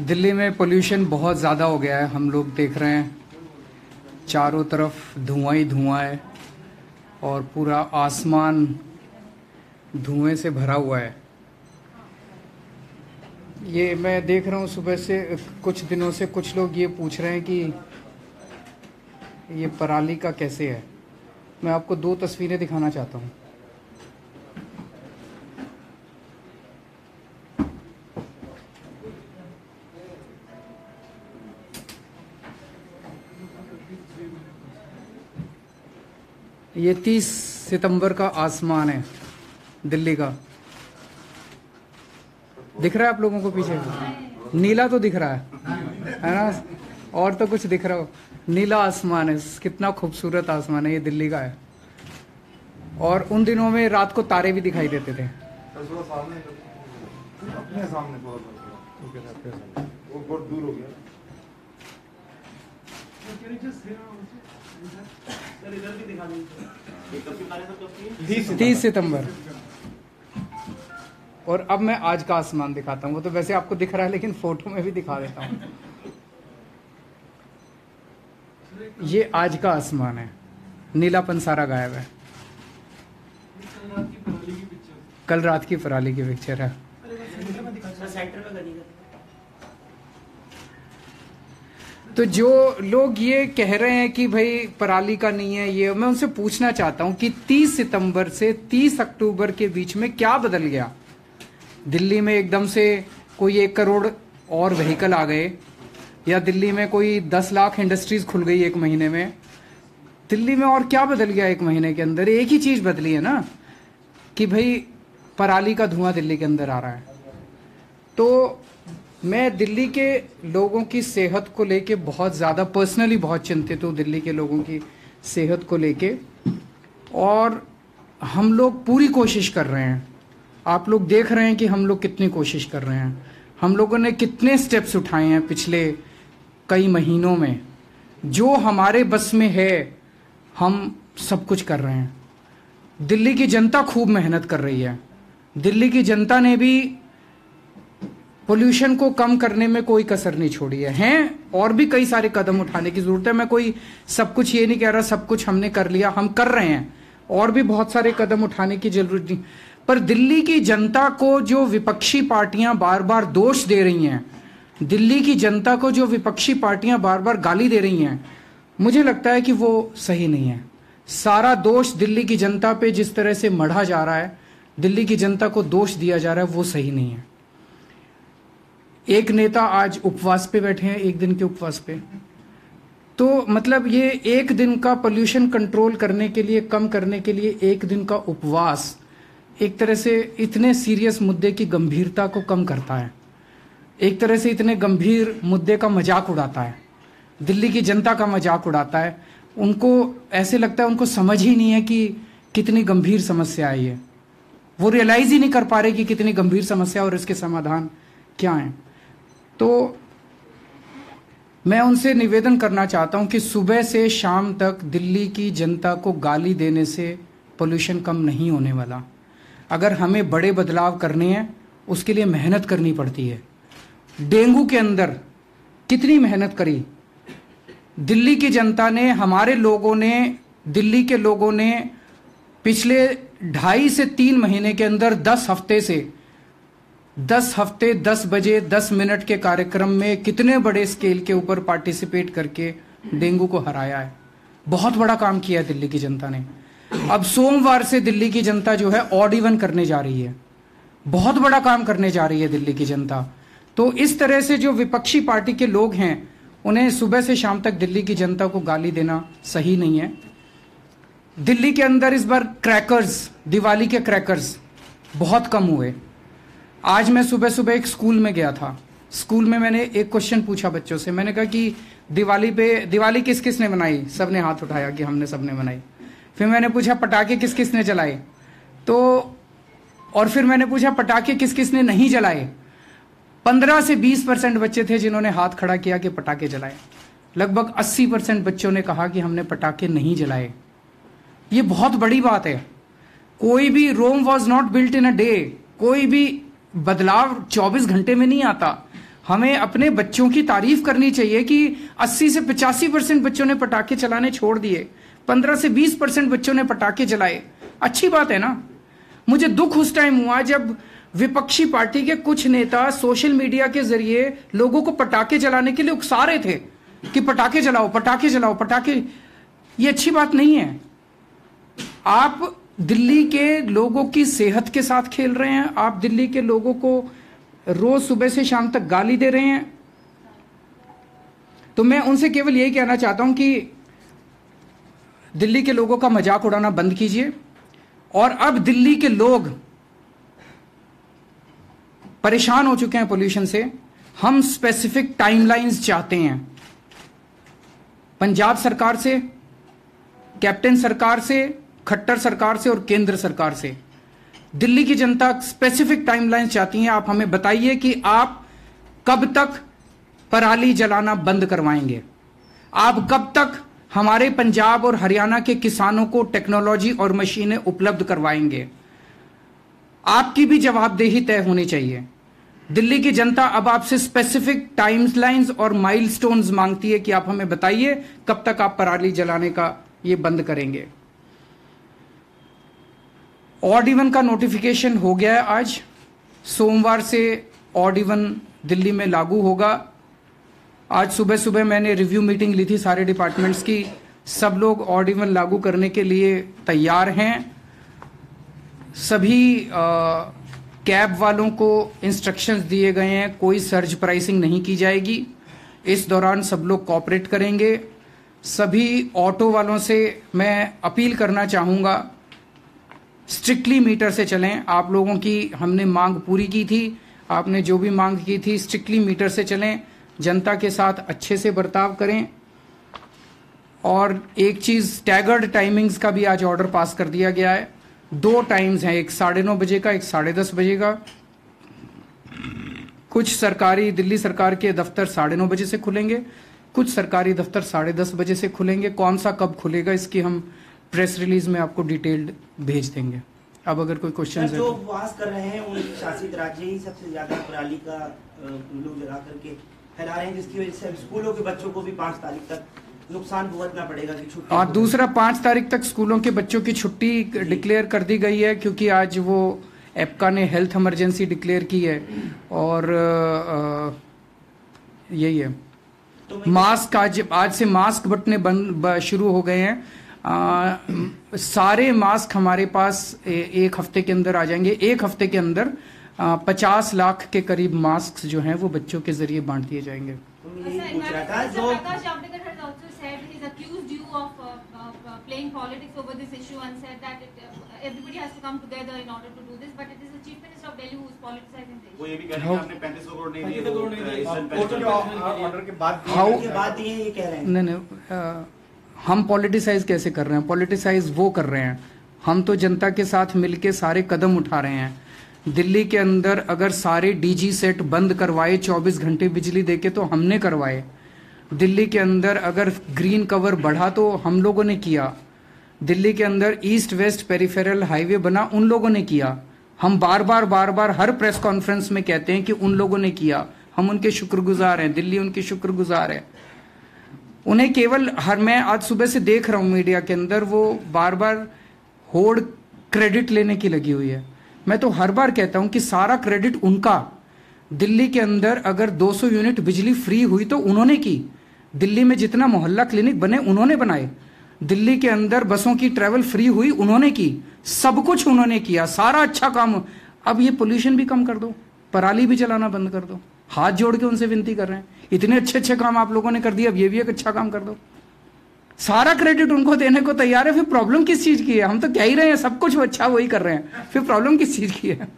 दिल्ली में पोल्यूशन बहुत ज़्यादा हो गया है। हम लोग देख रहे हैं चारों तरफ धुआं ही धुआं है और पूरा आसमान धुएं से भरा हुआ है। ये मैं देख रहा हूँ सुबह से, कुछ दिनों से कुछ लोग ये पूछ रहे हैं कि ये पराली का कैसे है। मैं आपको दो तस्वीरें दिखाना चाहता हूँ। ये 30 सितंबर का आसमान है दिल्ली का, दिख रहा है आप लोगों को? पीछे नीला तो दिख रहा है ना, और तो कुछ दिख रहा हो? नीला आसमान है, कितना खूबसूरत आसमान है। ये दिल्ली का है। और उन दिनों में रात को तारे भी दिखाई देते थे। तो 30 सितंबर। और अब मैं आज का आसमान दिखाता हूँ। वो तो वैसे आपको दिख रहा है लेकिन फोटो में भी दिखा देता हूँ। ये आज का आसमान है, नीलापन सारा गायब है। कल रात की पराली की पिक्चर है। तो जो लोग ये कह रहे हैं कि भाई पराली का नहीं है ये, मैं उनसे पूछना चाहता हूं कि 30 सितंबर से 30 अक्टूबर के बीच में क्या बदल गया दिल्ली में? एकदम से कोई 1 करोड़ और व्हीकल आ गए, या दिल्ली में कोई 10 लाख इंडस्ट्रीज खुल गई एक महीने में? दिल्ली में और क्या बदल गया एक महीने के अंदर? एक ही चीज़ बदली है ना कि भाई पराली का धुआं दिल्ली के अंदर आ रहा है। तो मैं दिल्ली के लोगों की सेहत को लेके बहुत ज़्यादा पर्सनली बहुत चिंतित हूँ, दिल्ली के लोगों की सेहत को लेके। और हम लोग पूरी कोशिश कर रहे हैं, आप लोग देख रहे हैं कि हम लोग कितनी कोशिश कर रहे हैं। हम लोगों ने कितने स्टेप्स उठाए हैं पिछले कई महीनों में। जो हमारे बस में है हम सब कुछ कर रहे हैं। दिल्ली की जनता खूब मेहनत कर रही है। दिल्ली की जनता ने भी पोल्यूशन को कम करने में कोई कसर नहीं छोड़ी है। हैं और भी कई सारे कदम उठाने की ज़रूरत है। मैं कोई सब कुछ ये नहीं कह रहा सब कुछ हमने कर लिया, हम कर रहे हैं। और भी बहुत सारे कदम उठाने की जरूरत नहीं, पर दिल्ली की जनता को जो विपक्षी पार्टियां बार बार दोष दे रही हैं, दिल्ली की जनता को जो विपक्षी पार्टियां बार बार गाली दे रही हैं, मुझे लगता है कि वो सही नहीं है। सारा दोष दिल्ली की जनता पे जिस तरह से मढ़ा जा रहा है, दिल्ली की जनता को दोष दिया जा रहा है, वो सही नहीं है। एक नेता आज उपवास पे बैठे हैं, एक दिन के उपवास पे। तो मतलब ये एक दिन का पोल्यूशन कंट्रोल करने के लिए, कम करने के लिए एक दिन का उपवास एक तरह से इतने सीरियस मुद्दे की गंभीरता को कम करता है, एक तरह से इतने गंभीर मुद्दे का मजाक उड़ाता है, दिल्ली की जनता का मजाक उड़ाता है। उनको ऐसे लगता है, उनको समझ ही नहीं है कि कितनी गंभीर समस्या है ये। वो रियलाइज ही नहीं कर पा रहे कि कितनी गंभीर समस्या और इसके समाधान क्या हैं। तो मैं उनसे निवेदन करना चाहता हूं कि सुबह से शाम तक दिल्ली की जनता को गाली देने से पोल्यूशन कम नहीं होने वाला। अगर हमें बड़े बदलाव करने हैं उसके लिए मेहनत करनी पड़ती है। डेंगू के अंदर कितनी मेहनत करी दिल्ली की जनता ने, हमारे लोगों ने, दिल्ली के लोगों ने। पिछले 2.5 से 3 महीने के अंदर 10 हफ्ते से 10 हफ्ते 10 बजे 10 मिनट के कार्यक्रम में कितने बड़े स्केल के ऊपर पार्टिसिपेट करके डेंगू को हराया है। बहुत बड़ा काम किया है दिल्ली की जनता ने। अब सोमवार से दिल्ली की जनता जो है ऑड-ईवन करने जा रही है, बहुत बड़ा काम करने जा रही है दिल्ली की जनता। तो इस तरह से जो विपक्षी पार्टी के लोग हैं उन्हें सुबह से शाम तक दिल्ली की जनता को गाली देना सही नहीं है। दिल्ली के अंदर इस बार क्रैकर्स, दिवाली के क्रैकर्स बहुत कम हुए। आज मैं सुबह सुबह एक स्कूल में गया था। स्कूल में मैंने एक क्वेश्चन पूछा बच्चों से, मैंने कहा कि दिवाली पे दिवाली किस किस ने मनाई? सबने हाथ उठाया कि हमने सबने मनाई। फिर मैंने पूछा पटाखे किस किस ने जलाए? तो और फिर मैंने पूछा पटाखे किस किस ने नहीं जलाए? 15 से 20% बच्चे थे जिन्होंने हाथ खड़ा किया कि पटाखे जलाए। लगभग 80% बच्चों ने कहा कि हमने पटाखे नहीं जलाए। ये बहुत बड़ी बात है। कोई भी Rome was not built in a day, कोई भी बदलाव 24 घंटे में नहीं आता। हमें अपने बच्चों की तारीफ करनी चाहिए कि 80 से 85% बच्चों ने पटाखे चलाने छोड़ दिए, 15 से 20% बच्चों ने पटाखे जलाए। अच्छी बात है ना। मुझे दुख उस टाइम हुआ जब विपक्षी पार्टी के कुछ नेता सोशल मीडिया के जरिए लोगों को पटाखे जलाने के लिए उकसा रहे थे कि पटाखे जलाओ, पटाखे जलाओ, पटाखे। ये अच्छी बात नहीं है। आप दिल्ली के लोगों की सेहत के साथ खेल रहे हैं, आप दिल्ली के लोगों को रोज सुबह से शाम तक गाली दे रहे हैं। तो मैं उनसे केवल यही कहना चाहता हूं कि दिल्ली के लोगों का मजाक उड़ाना बंद कीजिए और अब दिल्ली के लोग परेशान हो चुके हैं पोल्यूशन से। हम स्पेसिफिक टाइमलाइंस चाहते हैं पंजाब सरकार से, कैप्टन सरकार से, खट्टर सरकार से और केंद्र सरकार से। दिल्ली की जनता स्पेसिफिक टाइमलाइन चाहती है। आप हमें बताइए कि आप कब तक पराली जलाना बंद करवाएंगे, आप कब तक हमारे पंजाब और हरियाणा के किसानों को टेक्नोलॉजी और मशीनें उपलब्ध करवाएंगे। आपकी भी जवाबदेही तय होनी चाहिए। दिल्ली की जनता अब आपसे स्पेसिफिक टाइमलाइंस और माइलस्टोन्स मांगती है कि आप हमें बताइए कब तक आप पराली जलाने का ये बंद करेंगे। ऑड-ईवन का नोटिफिकेशन हो गया है आज। सोमवार से ऑड-ईवन दिल्ली में लागू होगा। आज सुबह सुबह मैंने रिव्यू मीटिंग ली थी सारे डिपार्टमेंट्स की। सब लोग ऑड-ईवन लागू करने के लिए तैयार हैं। सभी कैब वालों को इंस्ट्रक्शंस दिए गए हैं, कोई सर्ज प्राइसिंग नहीं की जाएगी। इस दौरान सब लोग कॉपरेट करेंगे। सभी ऑटो वालों से मैं अपील करना चाहूँगा स्ट्रिक्टली मीटर से चलें। आप लोगों की हमने मांग पूरी की थी, आपने जो भी मांग की थी स्ट्रिक्टली मीटर से चलें, जनता के साथ अच्छे से बर्ताव करें। और एक चीज़, टैगर्ड टाइमिंग्स का भी आज ऑर्डर पास कर दिया गया है। दो टाइम्स हैं, एक 9:30 बजे का, एक 10:30 बजे का। कुछ सरकारी, दिल्ली सरकार के दफ्तर 9:30 बजे से खुलेंगे, कुछ सरकारी दफ्तर 10:30 बजे से खुलेंगे। कौन सा कब खुलेगा इसकी हम प्रेस रिलीज में आपको डिटेल्ड भेज देंगे। अब अगर कोई क्वेश्चन है, जो उपवास कर रहे हैं उन शासित राज्य ही सबसे ज्यादा पराली का लोग जला करके फैला रहे हैं, जिसकी वजह से स्कूलों के बच्चों को भी 5 तारीख तक नुकसान भुगतना पड़ेगा कि छुट्टी। और दूसरा, 5 तारीख तक स्कूलों के बच्चों की छुट्टी डिक्लेयर कर दी गई है क्योंकि आज वो एपका ने हेल्थ इमरजेंसी डिक्लेयर की है। और यही है तो मास्क आज से मास्क बटने बंद शुरू हो गए हैं। सारे मास्क हमारे पास एक हफ्ते के अंदर आ जाएंगे। एक हफ्ते के अंदर 50 लाख के करीब मास्क जो हैं वो बच्चों के जरिए बांट दिए जाएंगे। Playing politics over this issue and said that everybody has to come together in order to do this, but it is the Chief Minister of Delhi who is politicizing this. वो ये भी कह रहे हैं आपने 35 करोड़ नहीं दिए, ऑर्डर के बाद दिए, ये कह रहे हैं। नहीं, हम पॉलिटिसाइज कैसे कर रहे हैं? पॉलिटिसाइज वो कर रहे हैं। हम तो जनता के साथ मिलके सारे कदम उठा रहे हैं। दिल्ली के अंदर अगर सारे डीजी सेट बंद करवाए, 24 घंटे बिजली देके, तो हमने करवाए। दिल्ली के अंदर अगर ग्रीन कवर बढ़ा तो हम लोगों ने किया। दिल्ली के अंदर ईस्ट वेस्ट पेरिफेरल हाईवे बना, उन लोगों ने किया। हम बार बार हर प्रेस कॉन्फ्रेंस में कहते हैं कि उन लोगों ने किया। हम उनके शुक्रगुजार हैं, दिल्ली उनके शुक्रगुजार है। उन्हें केवल मैं आज सुबह से देख रहा हूँ मीडिया के अंदर, वो बार होड़ क्रेडिट लेने की लगी हुई है। मैं तो हर बार कहता हूँ कि सारा क्रेडिट उनका। दिल्ली के अंदर अगर 200 यूनिट बिजली फ्री हुई तो उन्होंने की। दिल्ली में जितना मोहल्ला क्लिनिक बने उन्होंने बनाए। दिल्ली के अंदर बसों की ट्रैवल फ्री हुई, उन्होंने की। सब कुछ उन्होंने किया, सारा अच्छा काम। अब ये पोल्यूशन भी कम कर दो, पराली भी जलाना बंद कर दो। हाथ जोड़ के उनसे विनती कर रहे हैं, इतने अच्छे काम आप लोगों ने कर दिए, अब ये भी एक अच्छा काम कर दो। सारा क्रेडिट उनको देने को तैयार है, फिर प्रॉब्लम किस चीज़ की है? हम तो कह ही रहे हैं सब कुछ अच्छा वही कर रहे हैं, फिर प्रॉब्लम किस चीज़ की है?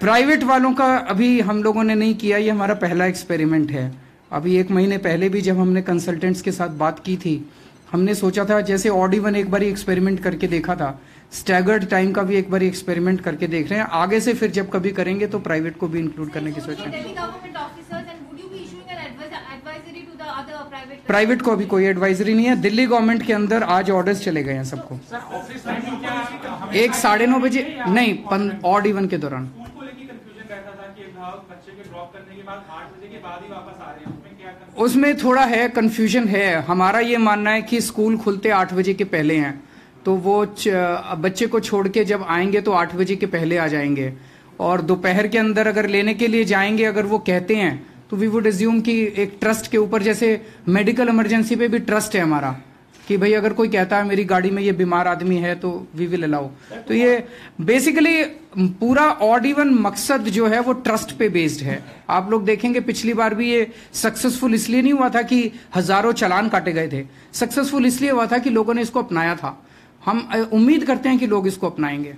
प्राइवेट वालों का अभी हम लोगों ने नहीं किया, ये हमारा पहला एक्सपेरिमेंट है। अभी 1 महीने पहले भी जब हमने कंसल्टेंट्स के साथ बात की थी, हमने सोचा था जैसे ऑड-ईवन एक बार एक्सपेरिमेंट करके देखा था, स्टैगर्ड टाइम का भी एक बार एक्सपेरिमेंट करके देख रहे हैं। आगे से फिर जब कभी करेंगे तो प्राइवेट को भी इंक्लूड करने की सोच रहे हैं। प्राइवेट को अभी कोई एडवाइजरी नहीं है। दिल्ली गवर्नमेंट के अंदर आज ऑर्डर्स चले गए हैं सबको 1 साढ़े 9 बजे, नहीं ऑड इवन के दौरान। उसमें थोड़ा है कंफ्यूजन है। हमारा ये मानना है कि स्कूल खुलते 8 बजे के पहले हैं, तो वो बच्चे को छोड़ के जब आएंगे तो 8 बजे के पहले आ जाएंगे, और दोपहर के अंदर अगर लेने के लिए जाएंगे अगर वो कहते हैं तो वी वुड एज्यूम कि एक ट्रस्ट के ऊपर, जैसे मेडिकल इमरजेंसी पे भी ट्रस्ट है हमारा कि भाई अगर कोई कहता है मेरी गाड़ी में ये बीमार आदमी है तो वी विल अलाउ। तो ये बेसिकली पूरा ऑड इवन मकसद जो है वो ट्रस्ट पे बेस्ड है। आप लोग देखेंगे पिछली बार भी ये सक्सेसफुल इसलिए नहीं हुआ था कि हजारों चालान काटे गए थे, सक्सेसफुल इसलिए हुआ था कि लोगों ने इसको अपनाया था। हम उम्मीद करते हैं कि लोग इसको अपनाएंगे।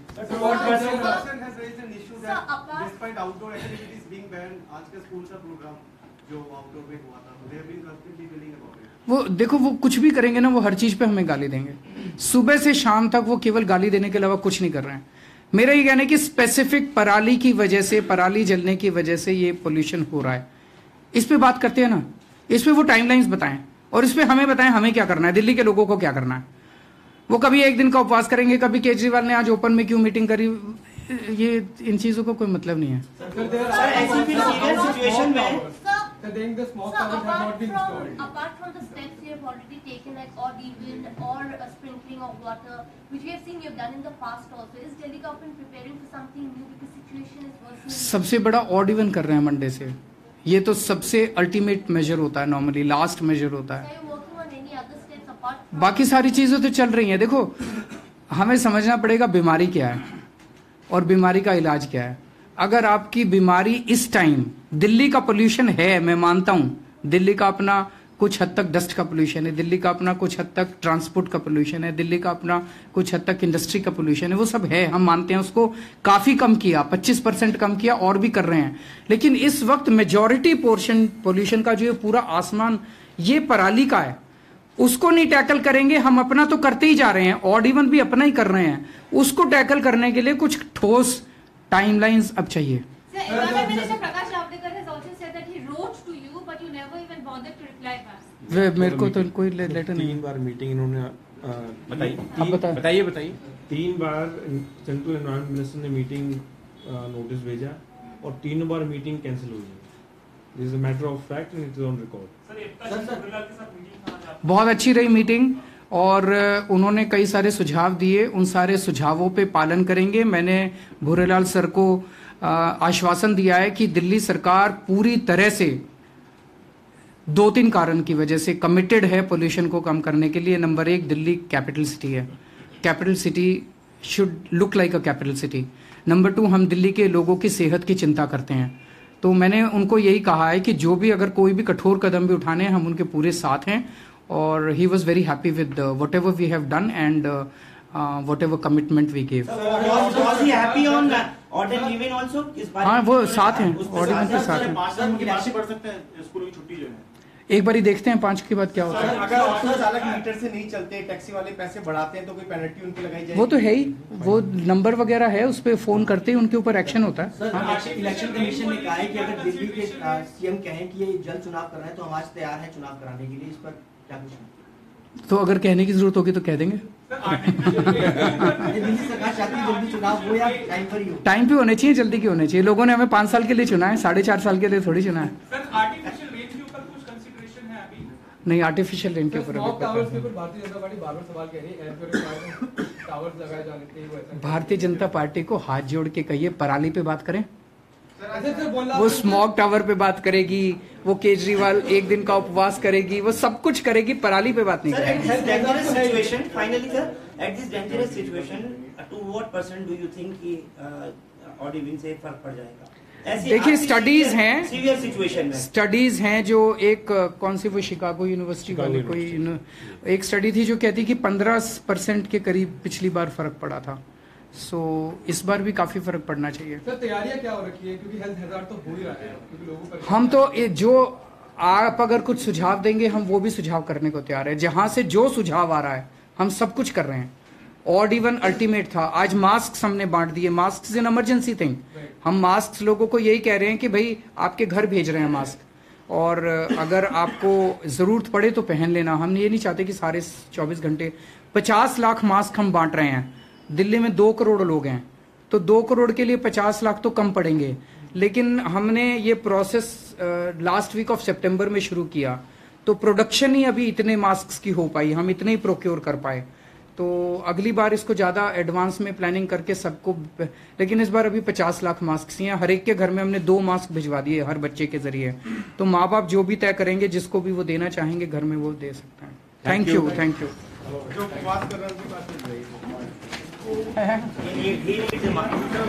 वो देखो, वो कुछ भी करेंगे ना, वो हर चीज पे हमें गाली देंगे। सुबह से शाम तक वो केवल गाली देने के अलावा कुछ नहीं कर रहे हैं। मेरा ये कहना है कि स्पेसिफिक पराली की वजह से, पराली जलने की वजह से ये पोल्यूशन हो रहा है, इस पे बात करते हैं ना। इस पे वो टाइमलाइंस बताएं और इस पे हमें बताएं हमें क्या करना है, दिल्ली के लोगों को क्या करना है। वो कभी एक दिन का उपवास करेंगे, कभी केजरीवाल ने आज ओपन में क्यों मीटिंग करी, ये इन चीजों का कोई मतलब नहीं है। सबसे बड़ा ऑड इवन कर रहे हैं मंडे से, ये तो सबसे अल्टीमेट मेजर होता है, नॉर्मली लास्ट मेजर होता है। बाकी सारी चीजें तो चल रही हैं। देखो, हमें समझना पड़ेगा बीमारी क्या है और बीमारी का इलाज क्या है। अगर आपकी बीमारी इस टाइम, दिल्ली का पोल्यूशन है, मैं मानता हूं दिल्ली का अपना कुछ हद तक डस्ट का पोल्यूशन है, दिल्ली का अपना कुछ हद तक ट्रांसपोर्ट का पोल्यूशन है, दिल्ली का अपना कुछ हद तक इंडस्ट्री का पोल्यूशन है, वो सब है, हम मानते हैं। उसको काफी कम किया, 25% कम किया और भी कर रहे हैं, लेकिन इस वक्त मेजोरिटी पोर्शन पोल्यूशन का जो ये पूरा आसमान ये पराली का है, उसको नहीं टैकल करेंगे। हम अपना तो करते ही जा रहे हैं, ऑड इवन भी अपना ही कर रहे हैं, उसको टैकल करने के लिए कुछ ठोस टाइमलाइंस अब चाहिए। Prakash Awalekar has also said that he wrote to you but you never even bothered to reply fast. वे मेरे को तो कोई लेटर नहीं। 3 बार मीटिंग इन्होंने बताइए 3 बार सेंट्रल एनवायरमेंट मिनिस्टर ने मीटिंग नोटिस भेजा और 3 बार मीटिंग कैंसिल हो गई। This is a matter of fact and it is on record. Sir एकता बहुत अच्छी रही मीटिंग और उन्होंने कई सारे सुझाव दिए, उन सारे सुझावों पे पालन करेंगे। मैंने भूरे लाल सर को आश्वासन दिया है कि दिल्ली सरकार पूरी तरह से 2-3 कारण की वजह से कमिटेड है पोल्यूशन को कम करने के लिए। नंबर 1, दिल्ली कैपिटल सिटी है, capital city should look like a capital city. Number 2, हम दिल्ली के लोगों की सेहत की चिंता करते हैं, तो मैंने उनको यही कहा है कि जो भी अगर कोई भी कठोर कदम भी उठाने हैं हम उनके पूरे साथ हैं। और he was very happy with whatever we have done and whatever commitment we gave. हाँ, वो साथ हैं, ऑड इवन के साथ हैं। एक बार ही देखते हैं 5 के बाद क्या होता है। अगर ऑटो चालक मीटर से नहीं चलते, टैक्सी वाले पैसे बढ़ाते हैं तो कोई पेनल्टी उन पे लगाई जाएगी? वो तो है ही, वो नंबर वगैरह है, उस पे फोन करते ही उनके ऊपर एक्शन होता है। सर, इलेक्शन कमीशन ने कहा है कि अगर दिल्ली के सीएम कहें कि ये जल्द चुनाव करना है तो हम आज तैयार हैं चुनाव कराने के लिए, इस पर क्या कुछ? तो अगर कहने की जरूरत होगी तो कह देंगे। टाइम पे होने चाहिए, जल्दी के होने चाहिए। लोगों ने हमें 5 साल के लिए चुना है, 4.5 साल के लिए थोड़ी चुना है। नहीं, आर्टिफिशियल रेन के ऊपर भारतीय जनता पार्टी बार-बार सवाल कह रही है, टावर्स लगाए जाने चाहिए। भारतीय जनता पार्टी को हाथ जोड़ के कहिए पराली पे बात करें, वो स्मॉग टावर पे बात करेगी, वो केजरीवाल एक दिन का उपवास करेगी, वो सब कुछ करेगी, पराली पे बात नहीं करेगी। देखिए, स्टडीज हैं जो एक कौन सी वो शिकागो यूनिवर्सिटी वाली कोई एक स्टडी थी जो कहती कि 15% के करीब पिछली बार फर्क पड़ा था। सो इस बार भी काफी फर्क पड़ना चाहिए। सर, तैयारियां क्या हो रखी है, क्योंकि हेल्थ हैजार्ड तो हो ही रहा है, क्योंकि लोगों को हम तो जो आप अगर कुछ सुझाव देंगे हम वो भी सुझाव करने को तैयार है। जहां से जो सुझाव आ रहा है हम सब कुछ कर रहे हैं। ऑड-ईवन अल्टीमेट था। आज मास्क हमने बांट दिए, मास्क इन इमरजेंसी थिंग। हम मास्क लोगों को यही कह रहे हैं कि भाई आपके घर भेज रहे हैं मास्क, और अगर आपको ज़रूरत पड़े तो पहन लेना। हम ये नहीं चाहते कि सारे 24 घंटे 50 लाख मास्क हम बांट रहे हैं। दिल्ली में 2 करोड़ लोग हैं, तो 2 करोड़ के लिए 50 लाख तो कम पड़ेंगे। लेकिन हमने ये प्रोसेस लास्ट वीक ऑफ सितंबर में शुरू किया, तो प्रोडक्शन ही अभी इतने मास्क की हो पाई, हम इतने ही प्रोक्योर कर पाए। तो अगली बार इसको ज़्यादा एडवांस में प्लानिंग करके सबको, लेकिन इस बार अभी 50 लाख मास्क हैं। हर एक के घर में हमने 2 मास्क भिजवा दिए हर बच्चे के जरिए। तो माँ बाप जो भी तय करेंगे, जिसको भी वो देना चाहेंगे घर में, वो दे सकते हैं। Thank you, thank you. जो बात कर रहा है